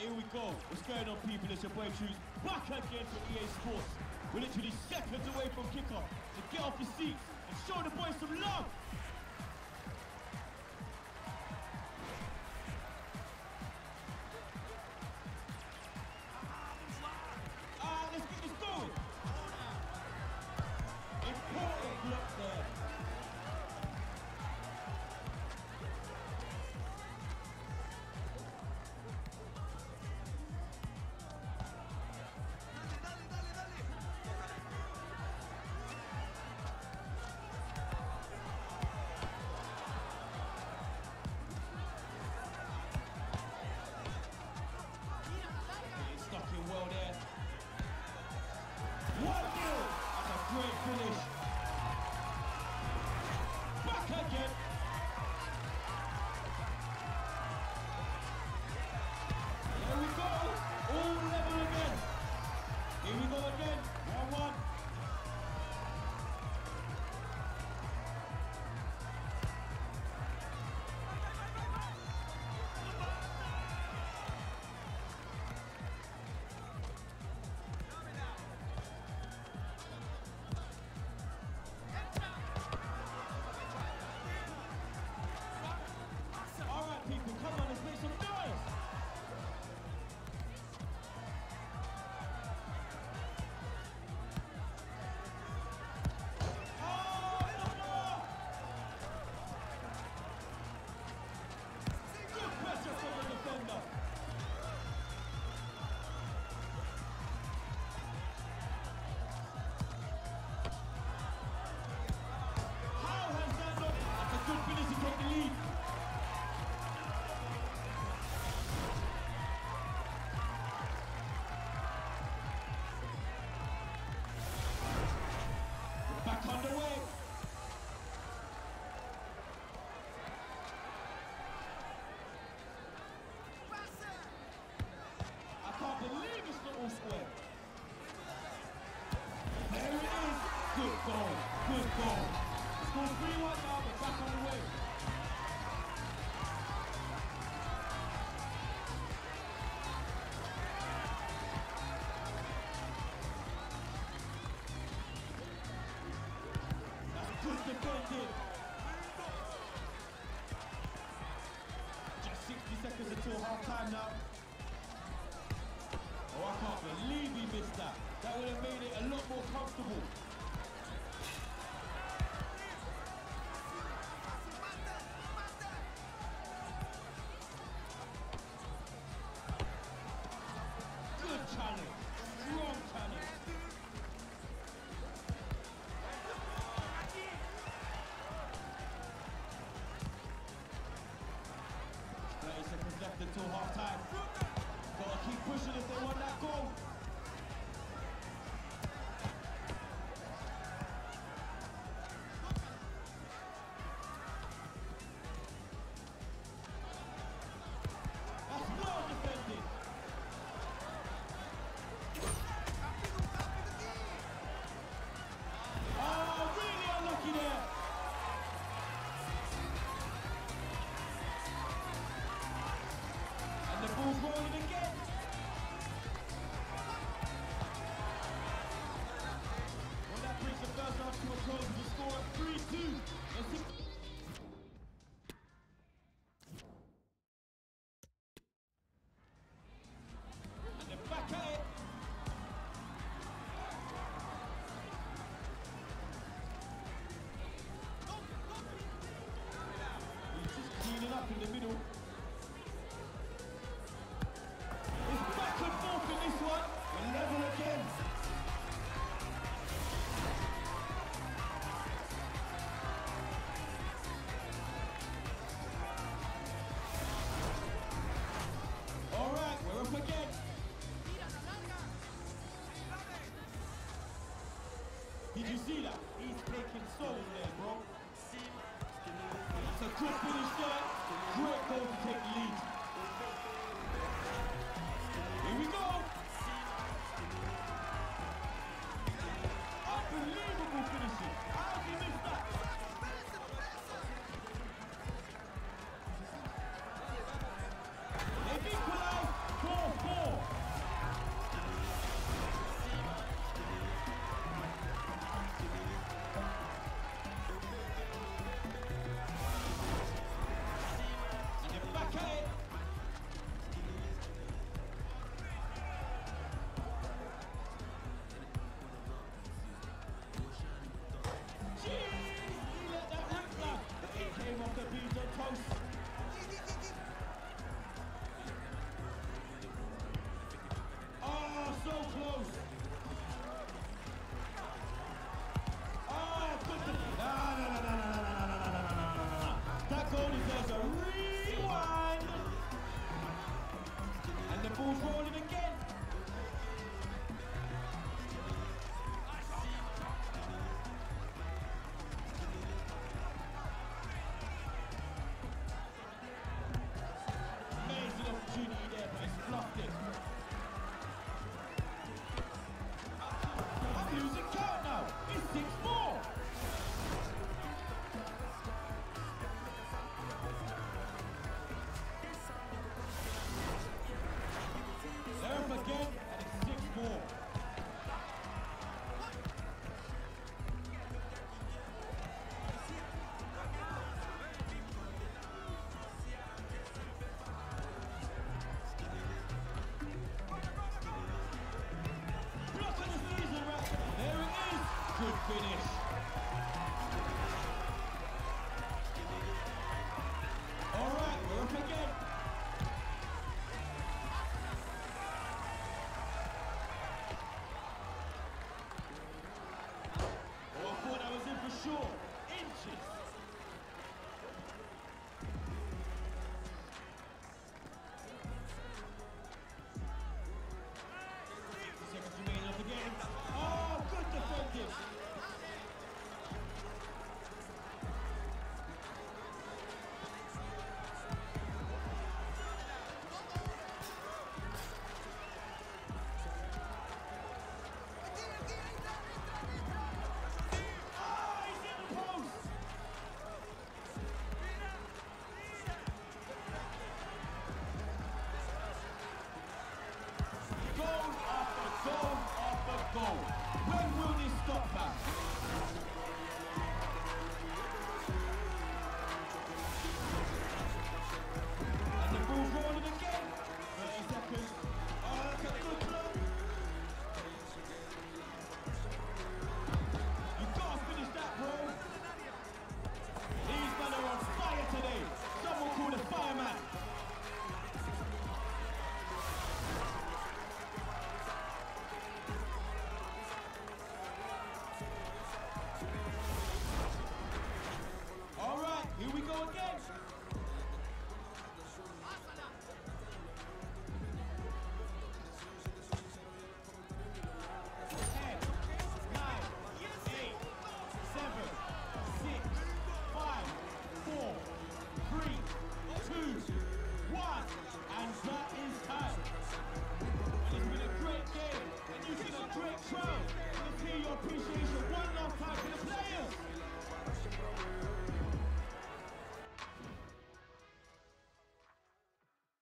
here we go. What's going on, people? It's your boy Choose, back again for EA Sports. We're literally seconds away from kickoff, so get off your seats and show the boys some love. Let's get this going. Important block there. Well there. 1-0. That's a great finish. Back again. There we go. All level again. Here we go again. 1-1. Good goal, good goal. It's going 3-1 now, but back on the way. That's good defending. Just 60 seconds until half time now. Oh, I can't believe he missed that. That would have made it a lot more comfortable. Left until half time. Gotta keep pushing if they want that goal. That's well defended. Oh, really unlucky there. Ball's rolling again. Well, that brings the first half to a close with the score at 3-2. And they're back at it. He's just cleaning up in the middle. Did you see that? He's taking soul there, bro. That's a good finish there. Great goal to take the lead. Here we go. Unbelievable finishing. How did he miss that? They've equalized. Goal. Sure.